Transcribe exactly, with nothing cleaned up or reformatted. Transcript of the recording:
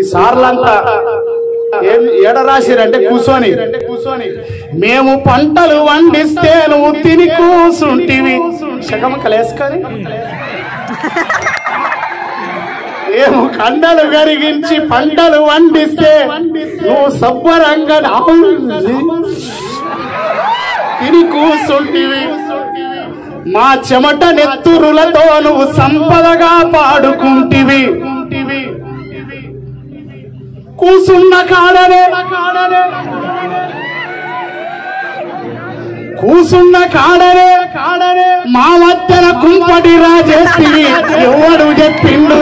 ఈ సార్లంతా ఏం ఏడరాసిరంటే కూసోని మేము పంటలు వండిస్తే నువ్వు తిని కూసుంటివి శకమ కలేసుకొని మేము కండలు కరిగించి పంటలు వండిస్తే నువ్వు సబ్బరంగా తిని కూసుంటివి మా చెమట నెత్తురులతో నువ్వు సంపదగా పాడుకుంటివి కూసున్న కాడనే కూసున్న కాడనే మా మధ్యన కుంపటి రాజేసి ఎవడు చెప్పిండు